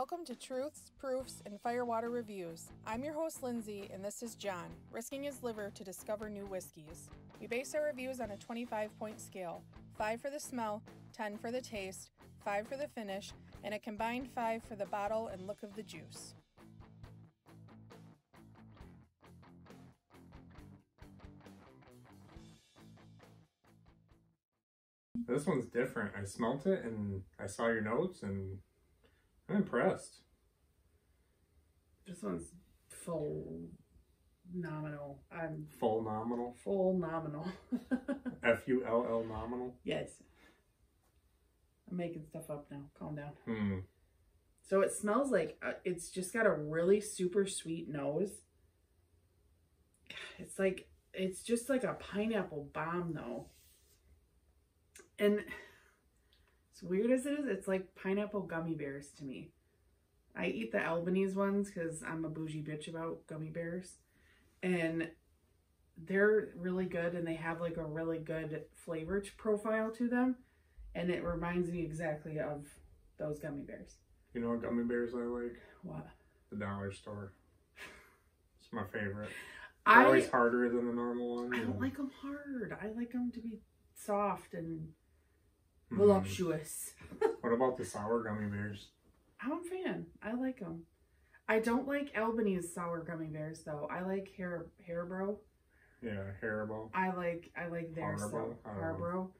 Welcome to Truths, Proofs, and Firewater Reviews. I'm your host, Lindsay, and this is John, risking his liver to discover new whiskeys. We base our reviews on a 25-point scale, 5 for the smell, 10 for the taste, 5 for the finish, and a combined 5 for the bottle and look of the juice. This one's different. I smelt it and I saw your notes and I'm impressed. This one's phenomenal. I'm phenomenal. Phenomenal. F-U-L-L nominal. Yes. I'm making stuff up now. Calm down. So it smells like it's just got a really super sweet nose. It's like it's just like a pineapple bomb though. And as weird as it is, it's like pineapple gummy bears to me. I eat the Albanese ones because I'm a bougie bitch about gummy bears. And they're really good and they have like a really good flavor profile to them. And it reminds me exactly of those gummy bears. You know what gummy bears I like? What? The dollar store. It's my favorite. They're always harder than the normal ones. I don't like them hard. I like them to be soft and voluptuous. What about the sour gummy bears? I'm a fan. I like them. I don't like Albanese's sour gummy bears though. I like Haribo. Yeah, Haribo. I like their Haribo.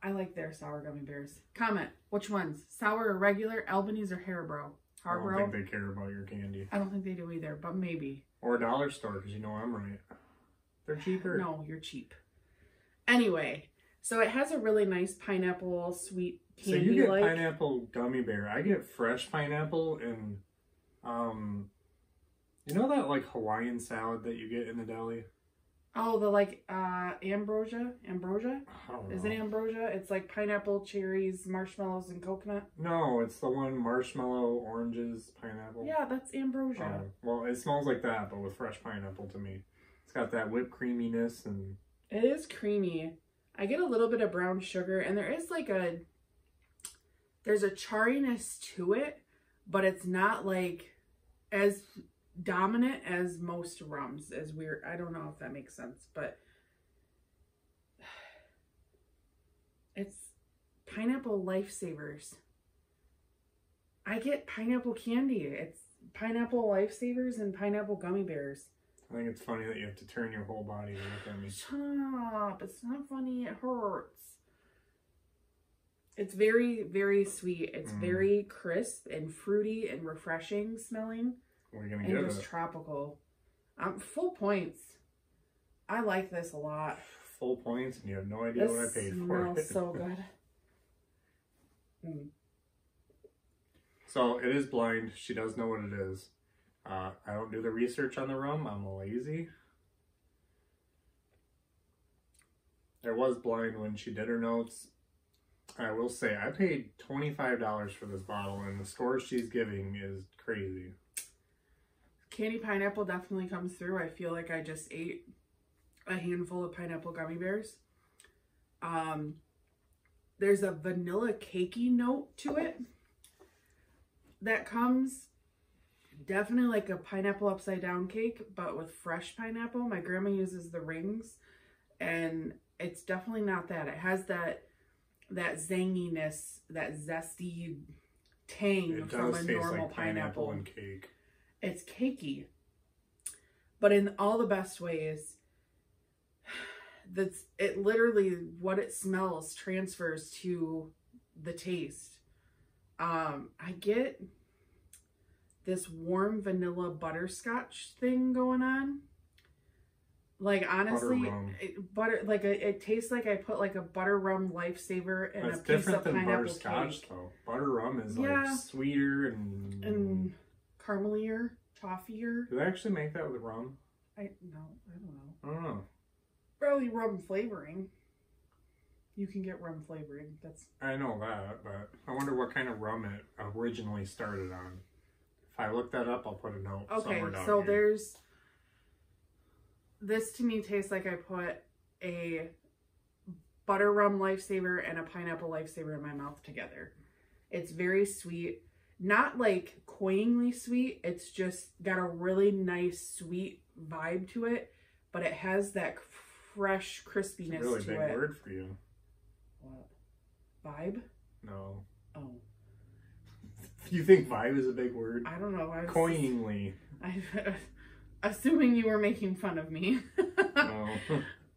I like their sour gummy bears. Comment which ones, sour or regular, Albanese or Haribo. I don't think they care about your candy. I don't think they do either, but maybe. Or a dollar store, because you know I'm right. They're cheaper. No, you're cheap. Anyway. So it has a really nice pineapple, sweet candy. So you get pineapple gummy bear. I get fresh pineapple and, you know that like Hawaiian salad that you get in the deli? Oh, the like ambrosia? Ambrosia? I don't know. Is it ambrosia? It's like pineapple, cherries, marshmallows, and coconut? No, it's the one marshmallow, oranges, pineapple. Yeah, that's ambrosia. Well, it smells like that, but with fresh pineapple to me. It's got that whipped creaminess and... It is creamy. I get a little bit of brown sugar and there is like there's a charriness to it, but it's not like as dominant as most rums as we're, I don't know if that makes sense, but it's pineapple lifesavers. I get pineapple candy. It's pineapple lifesavers and pineapple gummy bears. I think it's funny that you have to turn your whole body to look at me. Shut up. It's not funny. It hurts. It's very, very sweet. It's very crisp and fruity and refreshing smelling. We're going to get it. And just tropical. Full points. I like this a lot. Full points and you have no idea what I paid for it. It smells so good. So it is blind. She does know what it is. I don't do the research on the rum. I'm lazy. I was blind when she did her notes. I will say I paid $25 for this bottle and the score she's giving is crazy. Candy pineapple definitely comes through. I feel like I just ate a handful of pineapple gummy bears. There's a vanilla cakey note to it that comes... Definitely like a pineapple upside down cake, but with fresh pineapple. My grandma uses the rings and it's definitely not that. It has that zanginess, that zesty tang from a normal like pineapple and cake. It's cakey, but in all the best ways. It literally, what it smells transfers to the taste. I get this warm vanilla butterscotch thing going on. Like honestly, it tastes like I put like a butter rum lifesaver and a piece of pineapple cake. That's different than butterscotch though. Butter rum is like sweeter and caramelier, toffier. Do they actually make that with rum? I don't know. I don't know. Probably rum flavoring. You can get rum flavoring. I know that, but I wonder what kind of rum it originally started on. If I look that up, I'll put a note somewhere down here. There's... This to me tastes like I put a butter rum lifesaver and a pineapple lifesaver in my mouth together. It's very sweet. not like cloyingly sweet. It's just got a really nice sweet vibe to it, but it has that fresh crispiness to it. It's a really big word for you. What? Vibe? No. Oh. You think vibe is a big word? I don't know. Cloyingly. Assuming you were making fun of me. No.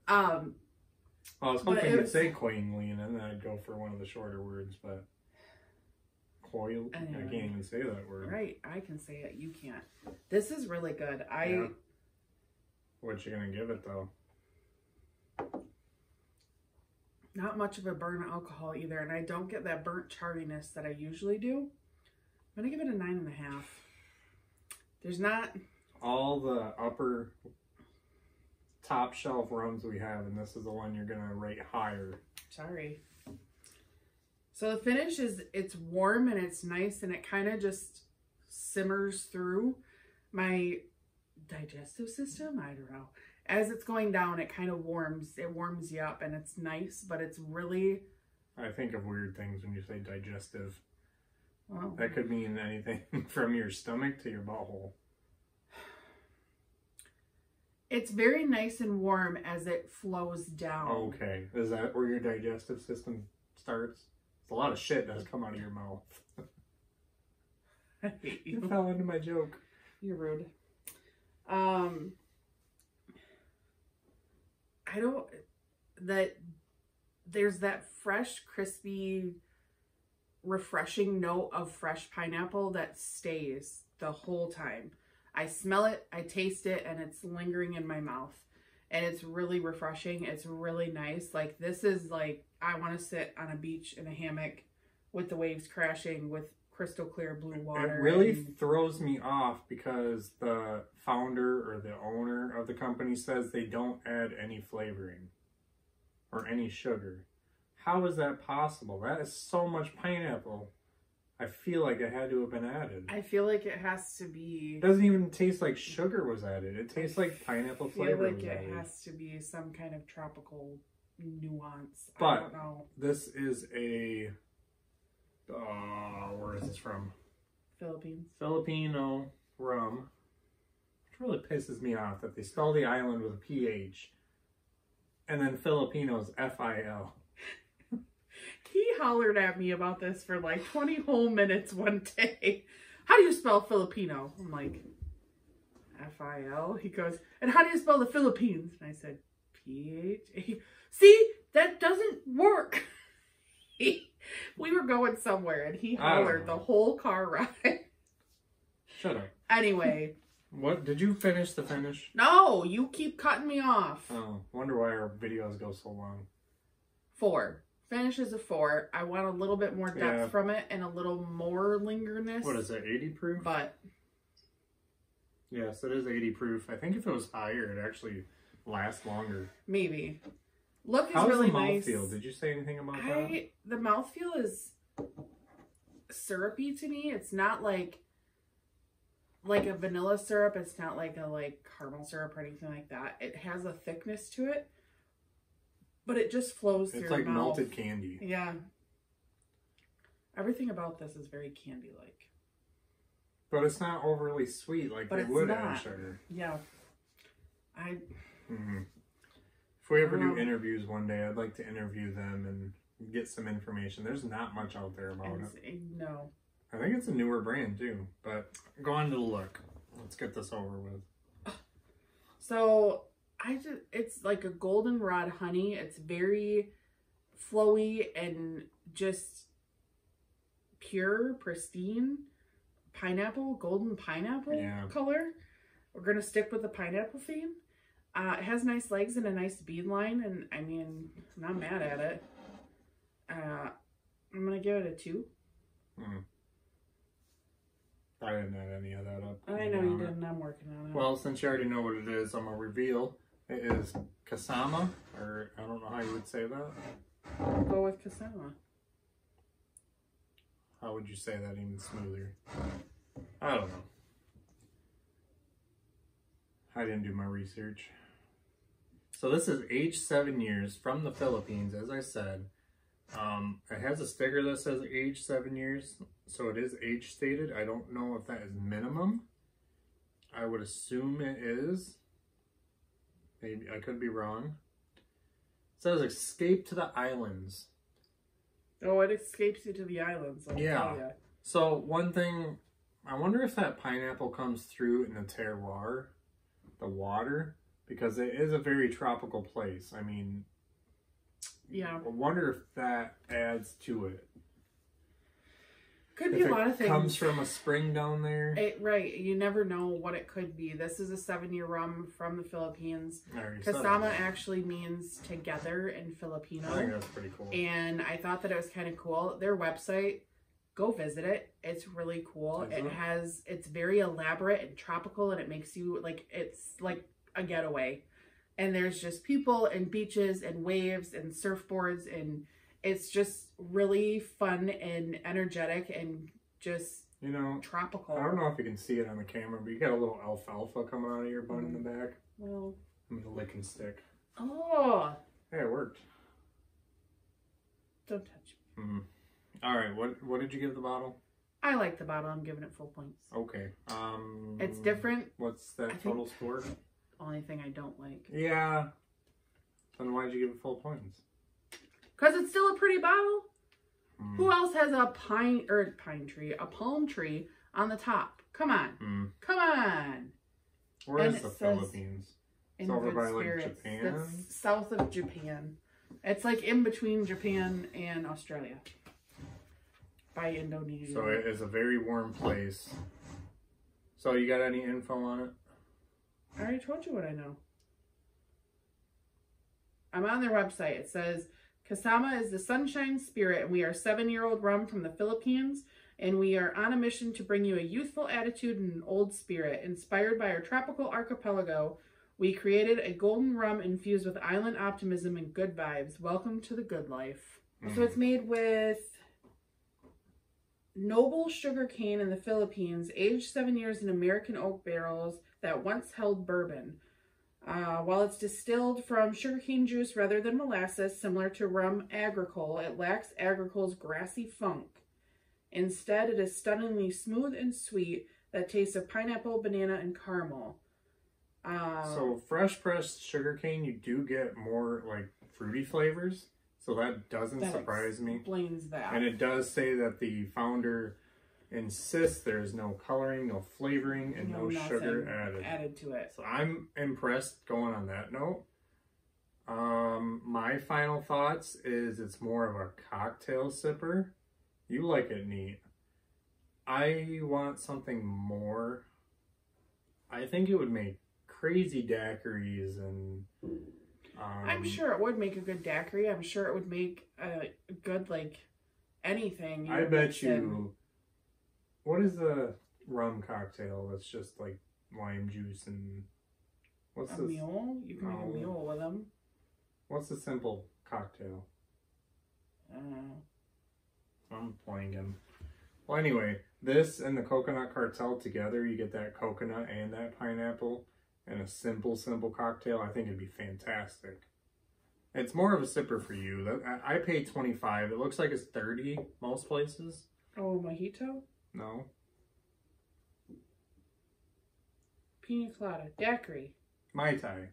I was hoping you'd say cloyingly, and then I'd go for one of the shorter words, but cloyingly, anyway. I can't even say that word. Right, I can say it. You can't. This is really good. Yeah. What you gonna give it though? Not much of a burn of alcohol either, and I don't get that burnt chartiness that I usually do. I'm gonna give it a 9.5. There's not all the upper top shelf rums we have, and this is the one you're gonna rate higher. Sorry. So the finish is, it's warm and it's nice, and it kind of just simmers through my digestive system. I don't know. As it's going down, it kind of warms. It warms you up, and it's nice, but it's really... I think of weird things when you say digestive. Well, that could mean anything from your stomach to your butthole. It's very nice and warm as it flows down. Okay. Is that where your digestive system starts? It's a lot of shit that's come out of your mouth. I hate you. You fell into my joke. You're rude. There's that fresh, crispy, refreshing note of fresh pineapple that stays the whole time. I smell it, I taste it, and it's lingering in my mouth. And it's really refreshing. It's really nice. Like, this is like, I want to sit on a beach in a hammock with the waves crashing with crystal clear blue water. It really throws me off because the founder or the owner of the company says they don't add any flavoring or any sugar. How is that possible? That is so much pineapple. I feel like it had to have been added. I feel like it has to be... It doesn't even taste like sugar was added. It tastes like pineapple flavor. I feel like it has to be some kind of tropical nuance. But I don't know. This is a... where is this from? Philippines. Filipino rum. Which really pisses me off that they spell the island with a PH. And then Filipinos, FIL. He hollered at me about this for like 20 whole minutes one day. How do you spell Filipino? I'm like, FIL. He goes, and how do you spell the Philippines? And I said, PH. See, that doesn't work. We were going somewhere and he hollered the whole car ride. Shut up. Anyway. What? Did you finish the finish? No, you keep cutting me off. Oh, wonder why our videos go so long. 4. Finish is a 4. I want a little bit more depth from it and a little more lingerness. What is it, 80 proof? But. Yes, it is 80 proof. I think if it was higher, it'd actually last longer. Maybe. Look is really nice. How's the mouthfeel? Did you say anything about that? The mouthfeel is syrupy to me. It's not like a vanilla syrup. It's not like a caramel syrup or anything like that. It has a thickness to it, but it just flows through your mouth. It's like melted candy. Yeah. Everything about this is very candy-like. But it's not overly sweet like they would add sugar. Yeah. If we ever do interviews one day, I'd like to interview them and get some information. There's not much out there about it. No. I think it's a newer brand too, but go on to the look. Let's get this over with. So it's like a goldenrod honey. It's very flowy and just pure, pristine pineapple, golden pineapple color. We're going to stick with the pineapple theme. It has nice legs and a nice bead line, and I mean, I'm not mad at it. I'm going to give it a 2. I didn't add any of that up. I know you didn't. I'm working on it. Well, since you already know what it is, I'm going to reveal. It is Kasama, or I don't know how you would say that. I'll go with Kasama. How would you say that even smoother? I don't know. I didn't do my research. So this is aged 7 years from the Philippines, as I said. It has a sticker that says age 7 years, so it is age stated. I don't know if that is minimum. I would assume it is. Maybe, I could be wrong. It says escape to the islands. Oh, it escapes you to the islands. Yeah. So one thing, I wonder if that pineapple comes through in the terroir, the water, because it is a very tropical place. I mean, yeah. I wonder if that adds to it. Could be a lot of things. Comes from a spring down there. Right. You never know what it could be. This is a 7-year rum from the Philippines. Kasama actually means together in Filipino. I think that's pretty cool. And I thought that it was kind of cool. Their website, go visit it. It's really cool. It has, it's very elaborate and tropical, and it makes you, like, it's like a getaway. And there's just people and beaches and waves and surfboards, and it's just really fun and energetic and just, you know, tropical. I don't know if you can see it on the camera, but you got a little alfalfa coming out of your bun in the back. Well, I'm gonna lick and stick. Oh. Hey, it worked. Don't touch me. All right, what did you give the bottle? I like the bottle. I'm giving it full points. Okay. It's different. What's that total score? Only thing I don't like. Yeah. Then why did you give it full points? Because it's still a pretty bottle. Mm. Who else has a palm tree on the top? Come on. Come on. Where is the Philippines? It's over by like Japan? That's south of Japan. It's like in between Japan and Australia. By Indonesia. So it is a very warm place. So you got any info on it? I already told you what I know. I'm on their website. It says, Kasama is the sunshine spirit, and we are 7-year-old rum from the Philippines, and we are on a mission to bring you a youthful attitude and an old spirit. Inspired by our tropical archipelago, we created a golden rum infused with island optimism and good vibes. Welcome to the good life. So it's made with noble sugar cane in the Philippines, aged 7 years in American oak barrels that once held bourbon. While it's distilled from sugarcane juice rather than molasses, similar to rum agricole, it lacks agricole's grassy funk. Instead, it is stunningly smooth and sweet, that taste of pineapple, banana, and caramel. So fresh-pressed sugarcane, you do get more, like, fruity flavors, so that doesn't surprise me. That explains that. And it does say that the founder insists there is no coloring, no flavoring, and no sugar added to it. So I'm impressed going on that note. My final thoughts is it's more of a cocktail sipper. You like it neat. I want something more. I think it would make crazy daiquiris, and I'm sure it would make a good daiquiri. I'm sure it would make a good, like, anything. I bet you. What is the rum cocktail that's just like lime juice and what's this? A mule? You can make a mule with them. What's the simple cocktail? I don't know. I'm playing him. Well, anyway, this and the coconut cartel together, you get that coconut and that pineapple and a simple cocktail. I think it'd be fantastic. It's more of a sipper for you. I paid $25. It looks like it's $30 most places. Oh, mojito? No. Pina colada. Daiquiri. Mai Tai.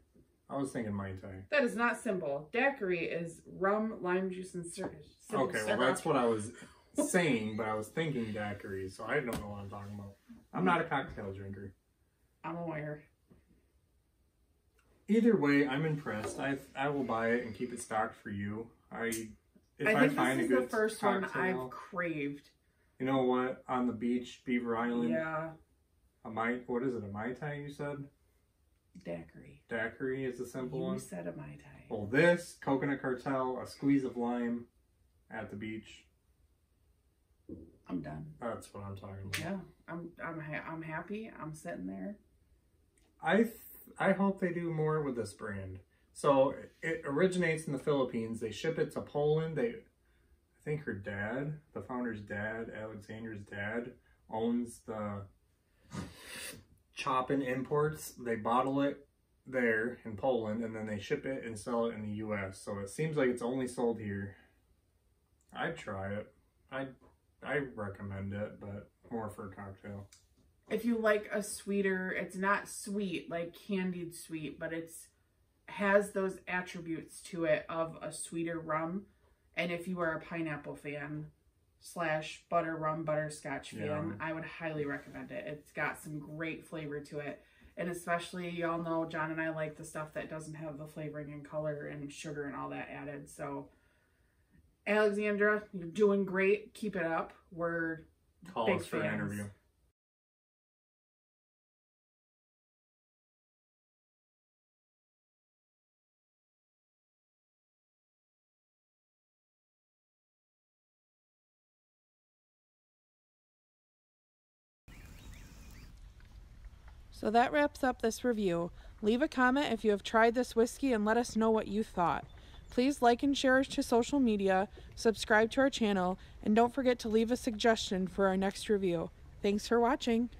I was thinking Mai Tai. That is not simple. Daiquiri is rum, lime juice, and syrup. Okay, well that's what I was saying, but I was thinking daiquiri, so I don't know what I'm talking about. I'm not a cocktail drinker. I'm aware. Either way, I'm impressed. I will buy it and keep it stocked for you. I think this is the first cocktail, one I've craved. You know what? On the beach, Beaver Island. Yeah. What is it? A Mai Tai, you said? Daiquiri. Daiquiri is the simple one. You said a Mai Tai. Well, this, coconut cartel, a squeeze of lime at the beach. I'm done. That's what I'm talking about. Yeah. I'm happy. I'm sitting there. I hope they do more with this brand. So, it originates in the Philippines. They ship it to Poland. I think her dad, the founder's dad, Alexander's dad, owns the Chopin Imports. They bottle it there in Poland, and then they ship it and sell it in the U.S. So it seems like it's only sold here. I'd try it. I recommend it, but more for a cocktail. If you like a sweeter, it's not sweet, like candied sweet, but it's has those attributes to it of a sweeter rum. And if you are a pineapple fan / butter rum, butterscotch fan, I would highly recommend it. It's got some great flavor to it. And especially, y'all know, John and I like the stuff that doesn't have the flavoring and color and sugar and all that added. So, Alexandra, you're doing great. Keep it up. We're Call us for an interview. So that wraps up this review. Leave a comment if you have tried this whiskey and let us know what you thought. Please like and share us to social media, subscribe to our channel, and don't forget to leave a suggestion for our next review. Thanks for watching.